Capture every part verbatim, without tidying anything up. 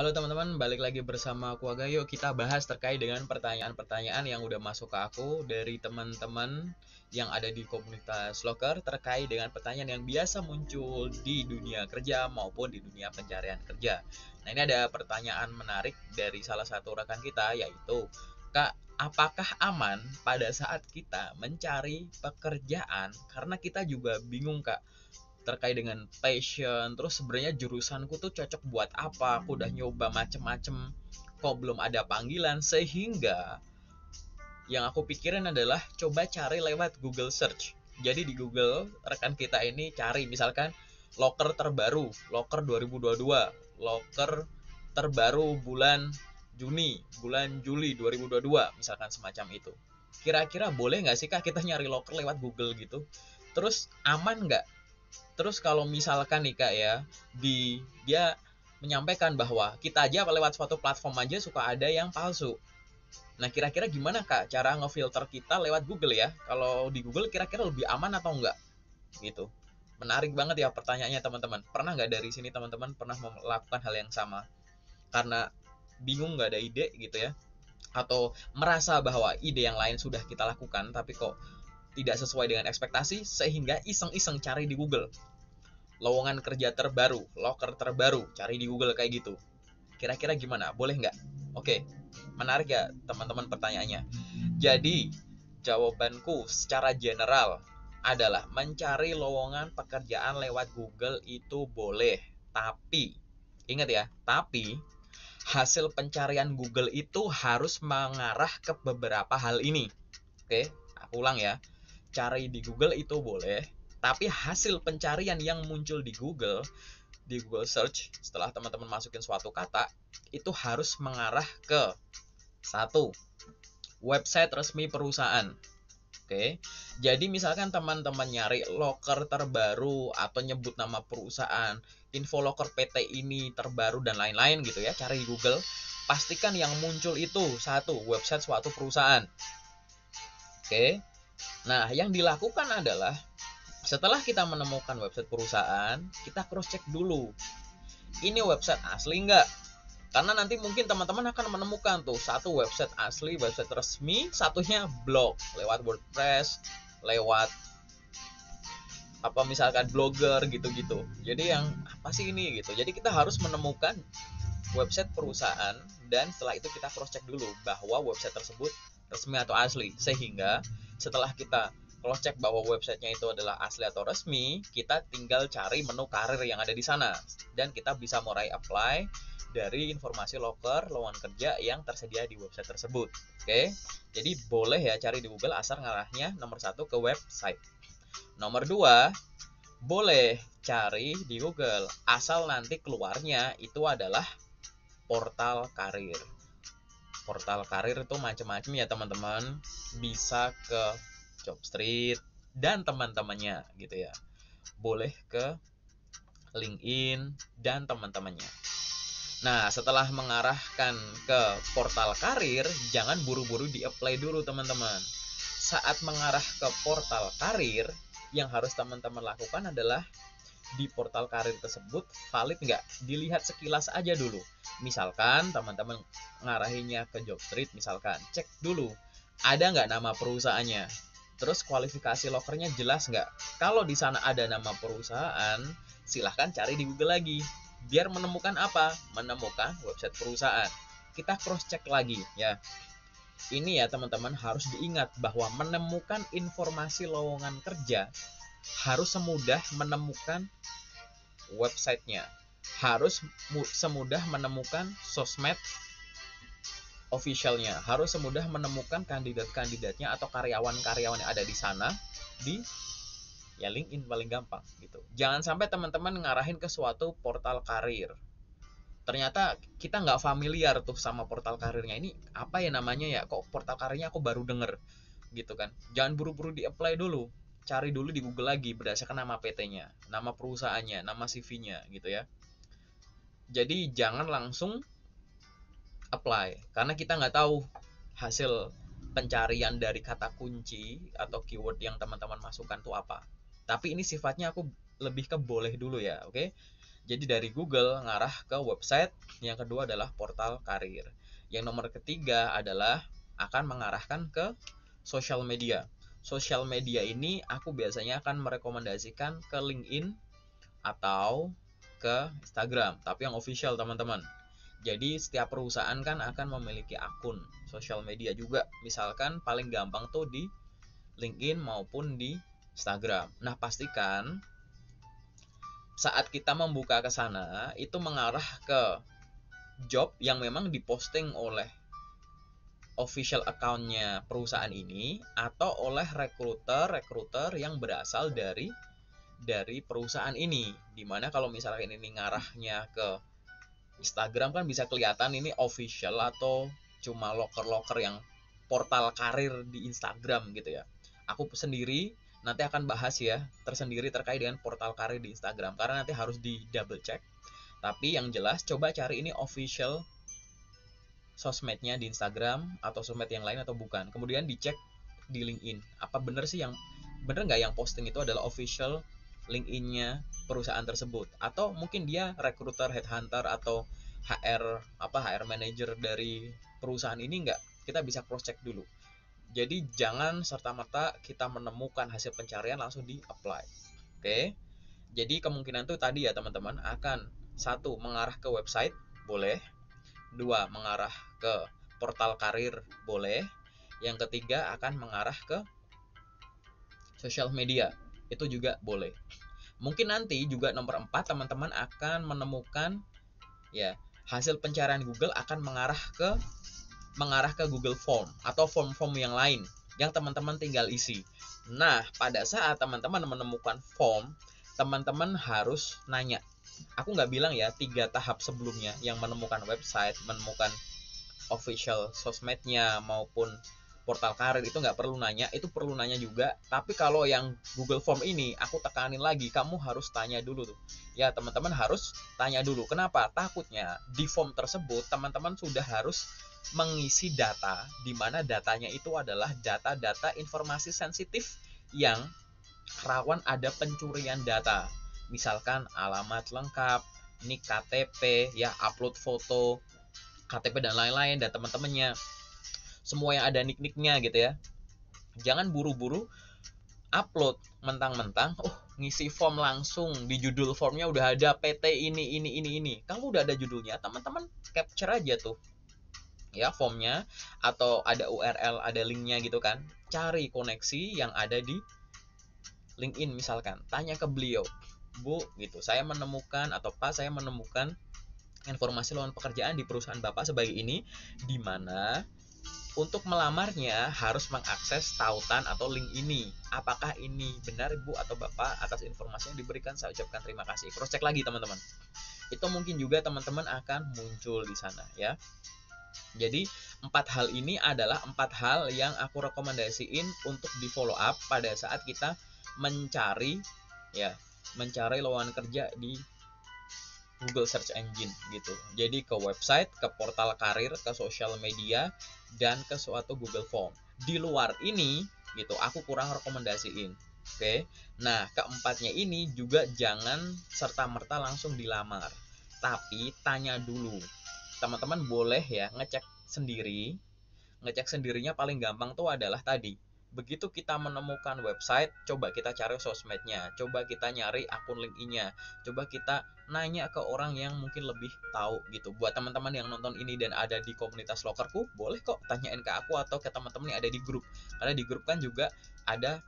Halo teman-teman, balik lagi bersama aku Aga. Yuk kita bahas terkait dengan pertanyaan-pertanyaan yang udah masuk ke aku dari teman-teman yang ada di komunitas Loker terkait dengan pertanyaan yang biasa muncul di dunia kerja maupun di dunia pencarian kerja. Nah, ini ada pertanyaan menarik dari salah satu rekan kita, yaitu Kak, apakah aman pada saat kita mencari pekerjaan? Karena kita juga bingung Kak terkait dengan passion, terus sebenarnya jurusanku tuh cocok buat apa, aku udah nyoba macem-macem kok belum ada panggilan, sehingga yang aku pikirin adalah coba cari lewat Google Search. Jadi di Google rekan kita ini cari misalkan loker terbaru, loker dua ribu dua puluh dua, loker terbaru bulan Juni, bulan Juli dua ribu dua puluh dua, misalkan semacam itu. Kira-kira boleh nggak sih Kak kita nyari loker lewat Google gitu? Terus aman nggak? Terus kalau misalkan nih Kak ya, di, dia menyampaikan bahwa kita aja lewat suatu platform aja suka ada yang palsu. Nah, kira-kira gimana Kak cara ngefilter kita lewat Google ya? Kalau di Google kira-kira lebih aman atau enggak? Gitu. Menarik banget ya pertanyaannya teman-teman. Pernah nggak dari sini teman-teman pernah melakukan hal yang sama? Karena bingung nggak ada ide gitu ya? Atau merasa bahwa ide yang lain sudah kita lakukan tapi kok tidak sesuai dengan ekspektasi, sehingga iseng-iseng cari di Google lowongan kerja terbaru, loker terbaru, cari di Google kayak gitu. Kira-kira gimana? Boleh nggak? Oke, menarik ya teman-teman pertanyaannya. Jadi jawabanku secara general adalah mencari lowongan pekerjaan lewat Google itu boleh. Tapi ingat ya, tapi hasil pencarian Google itu harus mengarah ke beberapa hal ini. Oke, aku ulang ya. Cari di Google itu boleh, tapi hasil pencarian yang muncul di Google, di Google Search, setelah teman-teman masukin suatu kata, itu harus mengarah ke satu, website resmi perusahaan. Oke, jadi misalkan teman-teman nyari loker terbaru atau nyebut nama perusahaan, info loker P T ini terbaru dan lain-lain gitu ya, cari di Google, pastikan yang muncul itu satu, website suatu perusahaan. Oke. Nah, yang dilakukan adalah setelah kita menemukan website perusahaan, kita cross-check dulu. Ini website asli nggak? Karena nanti mungkin teman-teman akan menemukan tuh satu website asli, website resmi, satunya blog lewat WordPress, lewat apa misalkan blogger gitu-gitu. Jadi yang apa sih ini gitu. Jadi kita harus menemukan website perusahaan dan setelah itu kita cross-check dulu bahwa website tersebut resmi atau asli, sehingga setelah kita cross-check bahwa websitenya itu adalah asli atau resmi, kita tinggal cari menu karir yang ada di sana. Dan kita bisa mulai apply dari informasi loker, lowongan kerja yang tersedia di website tersebut. Oke, jadi boleh ya cari di Google asal ngarahnya nomor satu ke website. Nomor dua, boleh cari di Google asal nanti keluarnya itu adalah portal karir. Portal karir itu macam-macam ya teman-teman, bisa ke Jobstreet dan teman-temannya gitu ya, boleh ke LinkedIn dan teman-temannya. Nah, setelah mengarahkan ke portal karir, jangan buru-buru di-apply dulu teman-teman. Saat mengarah ke portal karir, yang harus teman-teman lakukan adalah di portal karir tersebut valid nggak? Dilihat sekilas aja dulu. Misalkan teman-teman ngarahinnya ke Jobstreet, misalkan cek dulu ada nggak nama perusahaannya. Terus kualifikasi lokernya jelas nggak? Kalau di sana ada nama perusahaan, silahkan cari di Google lagi. Biar menemukan apa? Menemukan website perusahaan. Kita cross check lagi ya. Ini ya teman-teman harus diingat bahwa menemukan informasi lowongan kerja harus semudah menemukan websitenya, harus semudah menemukan sosmed officialnya, harus semudah menemukan kandidat-kandidatnya atau karyawan-karyawan yang ada di sana di ya LinkedIn paling gampang gitu. Jangan sampai teman-teman ngarahin ke suatu portal karir. Ternyata kita nggak familiar tuh sama portal karirnya, ini apa ya namanya ya, kok portal karirnya aku baru denger gitu kan. Jangan buru-buru di-apply dulu. Cari dulu di Google lagi berdasarkan nama P T-nya, nama perusahaannya, nama C V-nya gitu ya. Jadi jangan langsung apply, karena kita nggak tahu hasil pencarian dari kata kunci atau keyword yang teman-teman masukkan tuh apa. Tapi ini sifatnya aku lebih ke boleh dulu ya, oke? Jadi dari Google ngarah ke website, yang kedua adalah portal karir. Yang nomor ketiga adalah akan mengarahkan ke social media. Social media ini aku biasanya akan merekomendasikan ke LinkedIn atau ke Instagram, tapi yang official teman-teman. Jadi setiap perusahaan kan akan memiliki akun social media juga. Misalkan paling gampang tuh di LinkedIn maupun di Instagram. Nah, pastikan saat kita membuka ke sana itu mengarah ke job yang memang diposting oleh official account-nya perusahaan ini atau oleh rekruter-rekruter yang berasal dari dari perusahaan ini. Dimana kalau misalkan ini ngarahnya ke Instagram kan bisa kelihatan ini official atau cuma loker-loker yang portal karir di Instagram gitu ya. Aku sendiri nanti akan bahas ya tersendiri terkait dengan portal karir di Instagram karena nanti harus di double check. Tapi yang jelas coba cari ini official sosmednya di Instagram atau sosmed yang lain atau bukan. Kemudian dicek di LinkedIn. Apa bener sih yang bener nggak yang posting itu adalah official LinkedIn-nya perusahaan tersebut, atau mungkin dia recruiter, headhunter atau H R apa H R manager dari perusahaan ini enggak? Kita bisa cross check dulu. Jadi jangan serta-merta kita menemukan hasil pencarian langsung di apply. Oke. Jadi kemungkinan itu tadi ya teman-teman akan satu mengarah ke website boleh, dua mengarah ke portal karir boleh, yang ketiga akan mengarah ke social media. Itu juga boleh. Mungkin nanti juga nomor empat teman-teman akan menemukan ya hasil pencarian Google akan mengarah ke mengarah ke Google Form atau form-form yang lain yang teman-teman tinggal isi. Nah, pada saat teman-teman menemukan form, teman-teman harus nanya. Aku nggak bilang ya tiga tahap sebelumnya yang menemukan website, menemukan official sosmednya maupun portal karir itu nggak perlu nanya, itu perlu nanya juga. Tapi kalau yang Google Form ini, aku tekanin lagi, kamu harus tanya dulu tuh. Ya teman-teman harus tanya dulu. Kenapa? Takutnya di form tersebut teman-teman sudah harus mengisi data, di mana datanya itu adalah data-data informasi sensitif yang rawan ada pencurian data. Misalkan alamat lengkap, nik K T P, ya upload foto, K T P dan lain-lain dan teman-temannya. Semua yang ada nick-nicknya gitu ya. Jangan buru-buru upload mentang-mentang oh ngisi form langsung di judul formnya udah ada P T ini ini ini ini. Kamu udah ada judulnya, teman-teman capture aja tuh ya formnya atau ada U R L, ada linknya gitu kan. Cari koneksi yang ada di LinkedIn misalkan. Tanya ke beliau, Bu gitu, saya menemukan atau Pak saya menemukan informasi lowongan pekerjaan di perusahaan Bapak sebagai ini, di mana untuk melamarnya harus mengakses tautan atau link ini. Apakah ini benar Ibu atau Bapak atas informasi yang diberikan? Saya ucapkan terima kasih. Cross check lagi teman-teman. Itu mungkin juga teman-teman akan muncul di sana ya. Jadi empat hal ini adalah empat hal yang aku rekomendasiin untuk di follow up pada saat kita mencari ya, mencari lowongan kerja di Google Search Engine gitu. Jadi ke website, ke portal karir, ke social media, dan ke suatu Google Form. Di luar ini gitu, aku kurang rekomendasiin. Oke. Nah, keempatnya ini juga jangan serta-merta langsung dilamar. Tapi tanya dulu. Teman-teman boleh ya ngecek sendiri. Ngecek sendirinya paling gampang tuh adalah tadi. Begitu kita menemukan website, coba kita cari sosmednya, coba kita nyari akun LinkedIn-nya, coba kita nanya ke orang yang mungkin lebih tahu gitu. Buat teman-teman yang nonton ini dan ada di komunitas lokerku, boleh kok tanyain ke aku atau ke teman-teman yang ada di grup. Karena di grup kan juga ada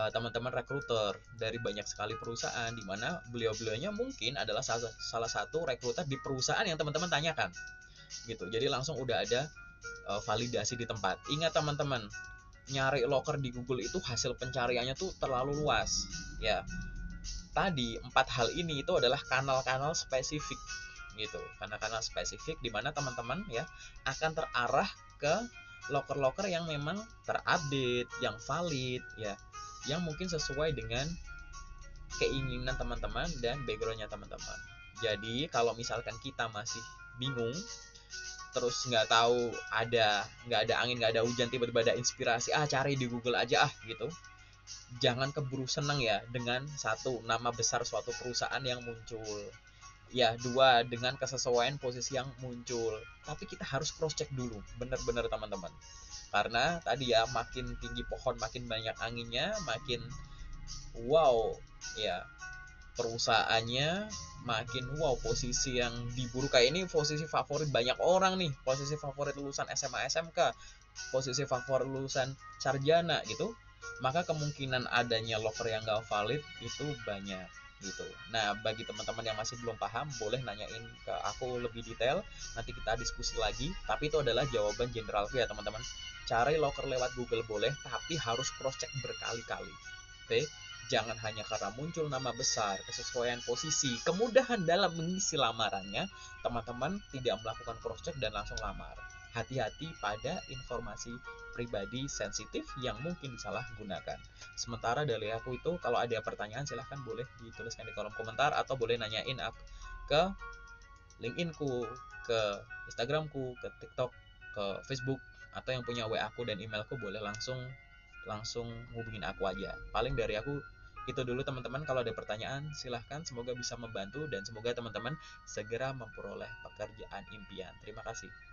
uh, teman-teman rekruter dari banyak sekali perusahaan, di mana beliau-beliaunya mungkin adalah salah, salah satu rekruter di perusahaan yang teman-teman tanyakan gitu. Jadi langsung udah ada uh, validasi di tempat. Ingat teman-teman, nyari loker di Google itu hasil pencariannya tuh terlalu luas ya. Tadi empat hal ini itu adalah kanal-kanal spesifik gitu, kanal-kanal spesifik di mana teman-teman ya akan terarah ke loker-loker yang memang terupdate, yang valid ya, yang mungkin sesuai dengan keinginan teman-teman dan backgroundnya teman-teman. Jadi kalau misalkan kita masih bingung terus nggak tahu ada nggak ada angin nggak ada hujan, tiba-tiba ada inspirasi, ah cari di Google aja ah gitu. Jangan keburu seneng ya dengan satu nama besar suatu perusahaan yang muncul. ya dua, dengan kesesuaian posisi yang muncul. Tapi kita harus cross check dulu, benar-benar teman-teman. Karena tadi ya, makin tinggi pohon makin banyak anginnya, makin wow ya perusahaannya, makin wow posisi yang diburu kayak ini, posisi favorit banyak orang nih, posisi favorit lulusan S M A S M K, posisi favorit lulusan sarjana gitu. Maka kemungkinan adanya loker yang gak valid itu banyak gitu. Nah, bagi teman-teman yang masih belum paham, boleh nanyain ke aku lebih detail, nanti kita diskusi lagi. Tapi itu adalah jawaban general ya teman-teman. Cari loker lewat Google boleh, tapi harus cross check berkali-kali. Oke, jangan hanya karena muncul nama besar, kesesuaian posisi, kemudahan dalam mengisi lamarannya, teman-teman tidak melakukan cross check dan langsung lamar. Hati-hati pada informasi pribadi sensitif yang mungkin disalahgunakan. Sementara dari aku itu, kalau ada pertanyaan silahkan boleh dituliskan di kolom komentar, atau boleh nanyain ke LinkedIn-ku, ke Instagram-ku, ke TikTok, ke Facebook, atau yang punya W A aku dan emailku boleh langsung langsung hubungin aku aja. Paling dari aku itu dulu teman-teman, kalau ada pertanyaan silahkan, semoga bisa membantu dan semoga teman-teman segera memperoleh pekerjaan impian. Terima kasih.